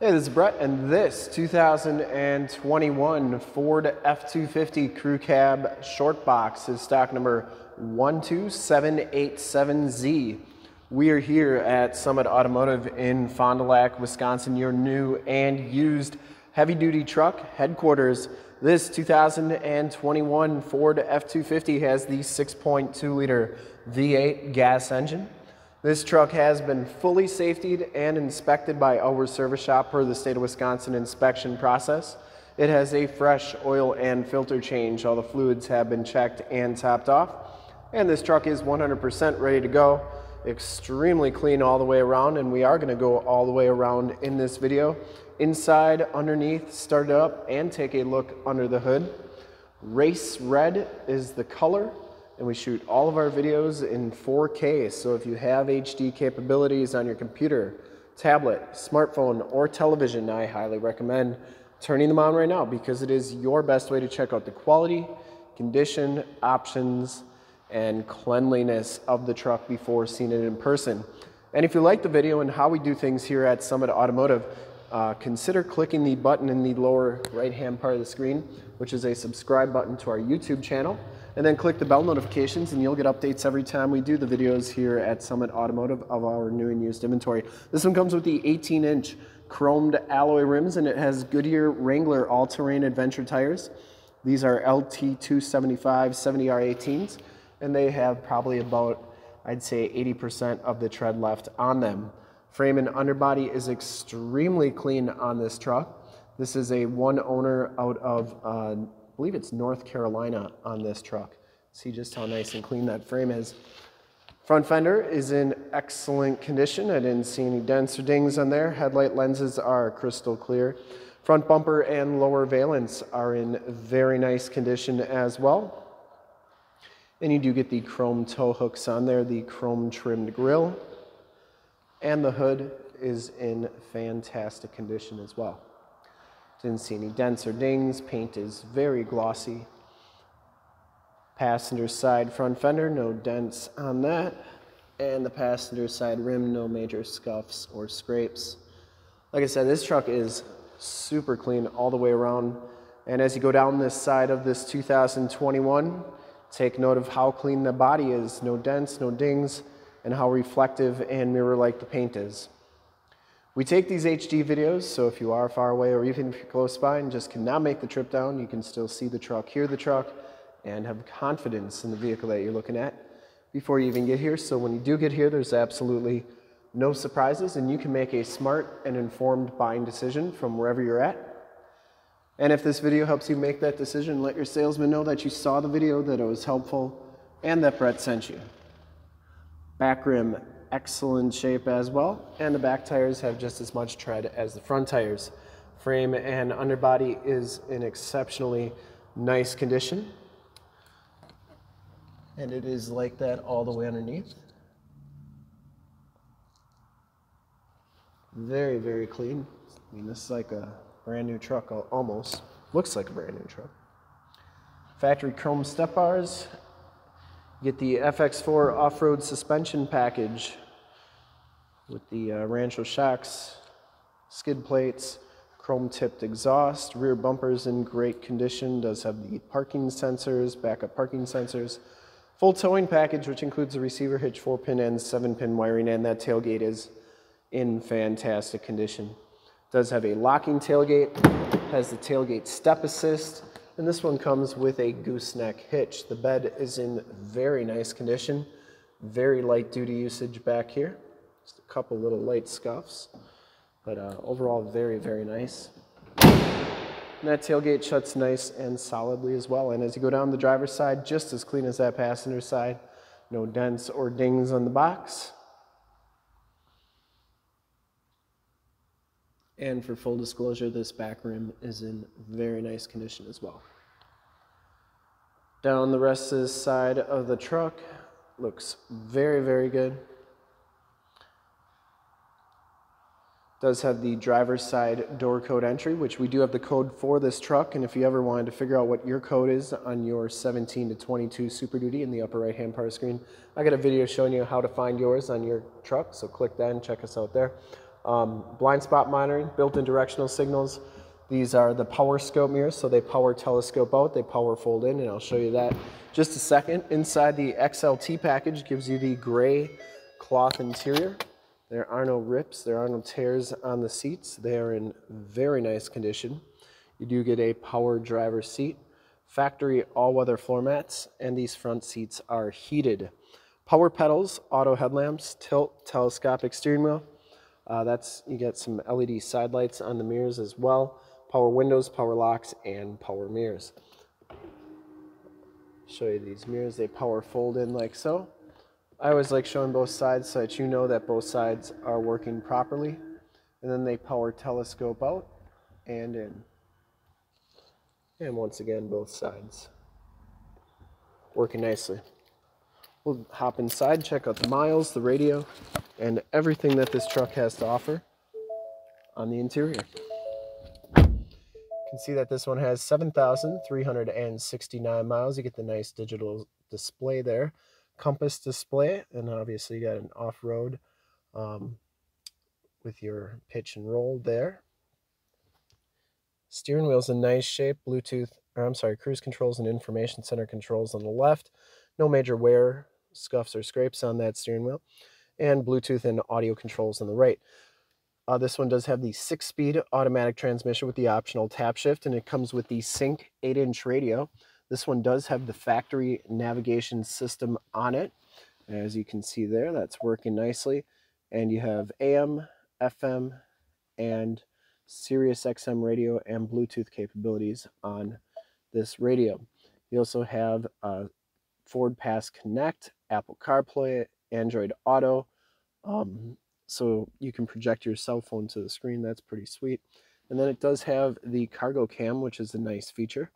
Hey, this is Brett, and this 2021 Ford F250 Crew Cab Short Box is stock number 12787Z. We are here at Summit Automotive in Fond du Lac, Wisconsin, your new and used heavy-duty truck headquarters. This 2021 Ford F250 has the 6.2-liter V8 gas engine. This truck has been fully safetied and inspected by our service shop per the state of Wisconsin inspection process. It has a fresh oil and filter change. All the fluids have been checked and topped off. And this truck is 100% ready to go. Extremely clean all the way around, and we are going to go all the way around in this video. Inside, underneath, start it up, and take a look under the hood. Race Red is the color. And we shoot all of our videos in 4K, so if you have HD capabilities on your computer, tablet, smartphone, or television, I highly recommend turning them on right now because it is your best way to check out the quality, condition, options, and cleanliness of the truck before seeing it in person. And if you like the video and how we do things here at Summit Automotive, consider clicking the button in the lower right-hand part of the screen, which is a subscribe button to our YouTube channel. And then click the bell notifications and you'll get updates every time we do the videos here at Summit Automotive of our new and used inventory. This one comes with the 18-inch chromed alloy rims, and it has Goodyear Wrangler all-terrain adventure tires. These are LT 275 70R18s, and they have probably about, I'd say, 80% of the tread left on them. Frame and underbody is extremely clean on this truck. This is a one owner out of I believe it's North Carolina on this truck. See just how nice and clean that frame is. Front fender is in excellent condition. I didn't see any dents or dings on there. Headlight lenses are crystal clear. Front bumper and lower valence are in very nice condition as well. And you do get the chrome tow hooks on there, the chrome trimmed grille, and the hood is in fantastic condition as well. Didn't see any dents or dings. Paint is very glossy. Passenger side front fender, no dents on that. And the passenger side rim, no major scuffs or scrapes. Like I said, this truck is super clean all the way around. And as you go down this side of this 2021, take note of how clean the body is. No dents, no dings, and how reflective and mirror-like the paint is. We take these HD videos, so if you are far away or even if you're close by and just cannot make the trip down, you can still see the truck, hear the truck, and have confidence in the vehicle that you're looking at before you even get here. So when you do get here, there's absolutely no surprises, and you can make a smart and informed buying decision from wherever you're at. And if this video helps you make that decision, let your salesman know that you saw the video, that it was helpful, and that Brett sent you. Back rim, excellent shape as well, and the back tires have just as much tread as the front tires. Frame and underbody is in exceptionally nice condition, and it is like that all the way underneath. Very, very clean. I mean, this is like a brand new truck, almost. Looks like a brand new truck. Factory chrome step bars. Get the FX4 off-road suspension package with the Rancho shocks, skid plates, chrome-tipped exhaust, rear bumper's in great condition, does have the parking sensors, backup parking sensors, full towing package which includes the receiver hitch, 4-pin and 7-pin wiring, and that tailgate is in fantastic condition. Does have a locking tailgate, has the tailgate step assist, and this one comes with a gooseneck hitch. The bed is in very nice condition. Very light duty usage back here. Just a couple little light scuffs. But overall, very, very nice. And that tailgate shuts nice and solidly as well. And as you go down the driver's side, just as clean as that passenger side. No dents or dings on the box. And for full disclosure, this back rim is in very nice condition as well. Down the rest of the side of the truck, looks very, very good. Does have the driver's side door code entry, which we do have the code for this truck, and if you ever wanted to figure out what your code is on your 17 to 22 Super Duty in the upper right-hand part of the screen, I got a video showing you how to find yours on your truck, so click that and check us out there. blind spot monitoring, built-in directional signals. These are the Powerscope mirrors, so they power telescope out, they power fold in, and I'll show you that in just a second. Inside the XLT package gives you the gray cloth interior. There are no rips, there are no tears on the seats. They are in very nice condition. You do get a power driver seat, factory all-weather floor mats, and these front seats are heated. Power pedals, auto headlamps, tilt, telescopic steering wheel. You get some LED side lights on the mirrors as well. Power windows, power locks, and power mirrors. Show you these mirrors. They power fold in like so. I always like showing both sides so that you know that both sides are working properly. And then they power telescope out and in. And once again, both sides working nicely. We'll hop inside, check out the miles, the radio, and everything that this truck has to offer on the interior. You can see that this one has 7,369 miles. You get the nice digital display there, compass display, and obviously you got an off-road with your pitch and roll there. Steering wheel's in nice shape. Cruise controls and information center controls on the left. No major wear, scuffs, or scrapes on that steering wheel, and Bluetooth and audio controls on the right. This one does have the 6-speed automatic transmission with the optional tap shift, and it comes with the Sync 8-inch radio. This one does have the factory navigation system on it. As you can see there, that's working nicely. And you have AM, FM, and Sirius XM radio and Bluetooth capabilities on this radio. You also have FordPass Connect, Apple CarPlay, Android Auto, so you can project your cell phone to the screen. That's pretty sweet. And then it does have the cargo cam, which is a nice feature.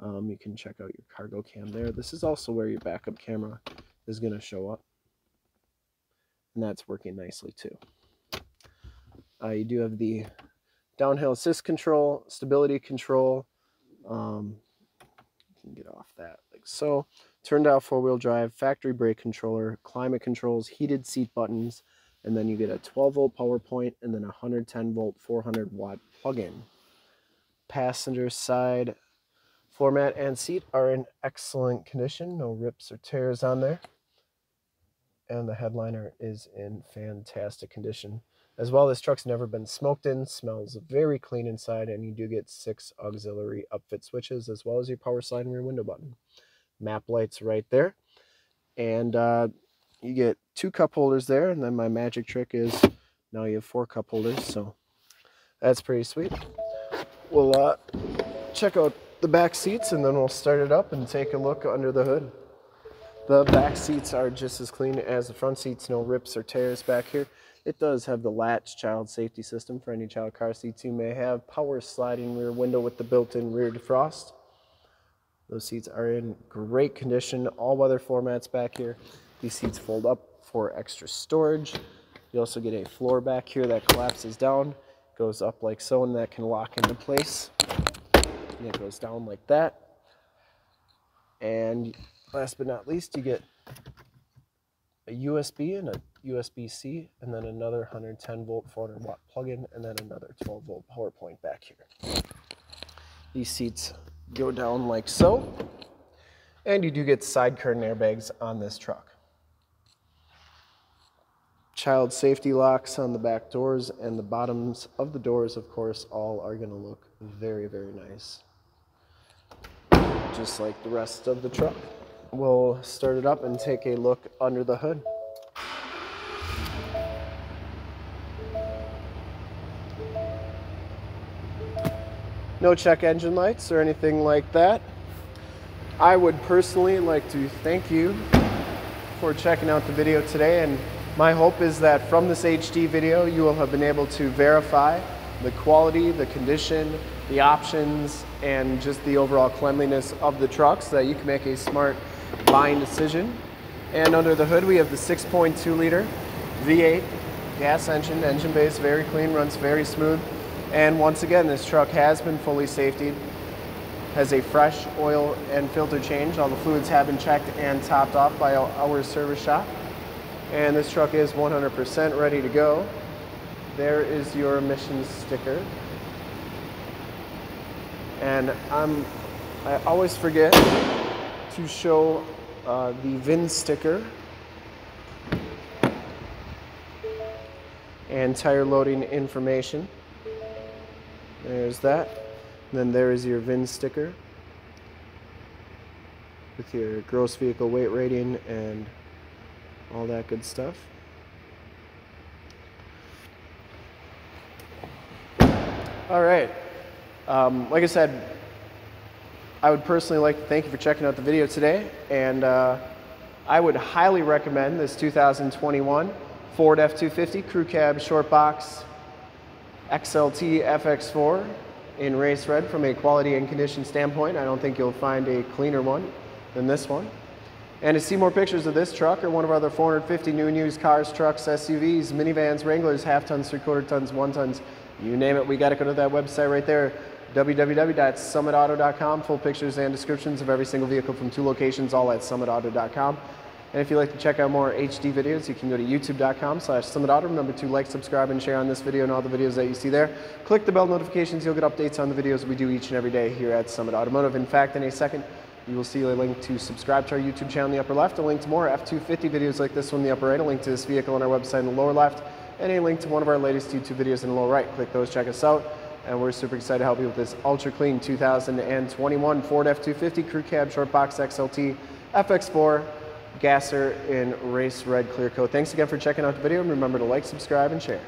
You can check out your cargo cam there. This is also where your backup camera is going to show up, and that's working nicely too. You do have the downhill assist control, stability control. You can get off that like so. Turned out four-wheel drive, factory brake controller, climate controls, heated seat buttons, and then you get a 12-volt power point and then a 110-volt 400-watt plug-in. Passenger side floor mat and seat are in excellent condition. No rips or tears on there. And the headliner is in fantastic condition as well. This truck's never been smoked in, smells very clean inside, and you do get 6 auxiliary upfit switches as well as your power slide and rear window button. Map lights right there, and you get 2 cup holders there, and then my magic trick is now you have 4 cup holders, so that's pretty sweet. We'll check out the back seats and then we'll start it up and take a look under the hood. The back seats are just as clean as the front seats, no rips or tears back here. It does have the latch child safety system for any child car seats you may have, power sliding rear window with the built-in rear defrost. Those seats are in great condition. All-weather floor mats back here. These seats fold up for extra storage. You also get a floor back here that collapses down, goes up like so, and that can lock into place. And it goes down like that. And last but not least, you get a USB and a USB-C, and then another 110-volt 400-watt plug-in, and then another 12-volt power point back here. These seats go down like so, and you do get side curtain airbags on this truck. Child safety locks on the back doors, and the bottoms of the doors, of course, all are going to look very, very nice, just like the rest of the truck. We'll start it up and take a look under the hood. No check engine lights or anything like that. I would personally like to thank you for checking out the video today, and my hope is that from this HD video you will have been able to verify the quality, the condition, the options, and just the overall cleanliness of the truck so that you can make a smart buying decision. And under the hood we have the 6.2-liter V8 gas engine base, very clean, runs very smooth. And once again, this truck has been fully safetied, has a fresh oil and filter change. All the fluids have been checked and topped off by our service shop. And this truck is 100% ready to go. there is your emissions sticker. And I always forget to show the VIN sticker and tire loading information. There's that. And then there is your VIN sticker with your gross vehicle weight rating and all that good stuff. All right. Like I said, I would personally like to thank you for checking out the video today, and I would highly recommend this 2021 Ford F250 Crew Cab Short Box XLT FX4 in Race Red. From a quality and condition standpoint, I don't think you'll find a cleaner one than this one. And to see more pictures of this truck or one of our other 450 new and used cars, trucks, SUVs, minivans, Wranglers, half tons, three-quarter tons, one tons, you name it, we got to go to that website right there, www.summitauto.com. Full pictures and descriptions of every single vehicle from 2 locations, all at summitauto.com. And if you'd like to check out more HD videos, you can go to youtube.com/summitauto. Remember to like, subscribe, and share on this video and all the videos that you see there. Click the bell notifications. You'll get updates on the videos we do each and every day here at Summit Automotive. In fact, in a second, you will see a link to subscribe to our YouTube channel in the upper left, a link to more F250 videos like this one in the upper right, a link to this vehicle on our website in the lower left, and a link to one of our latest YouTube videos in the lower right. Click those, check us out, and we're super excited to help you with this ultra clean 2021 Ford F250 Crew Cab Short Box XLT FX4 Gasser in Race Red Clear Coat. Thanks again for checking out the video, and remember to like, subscribe, and share.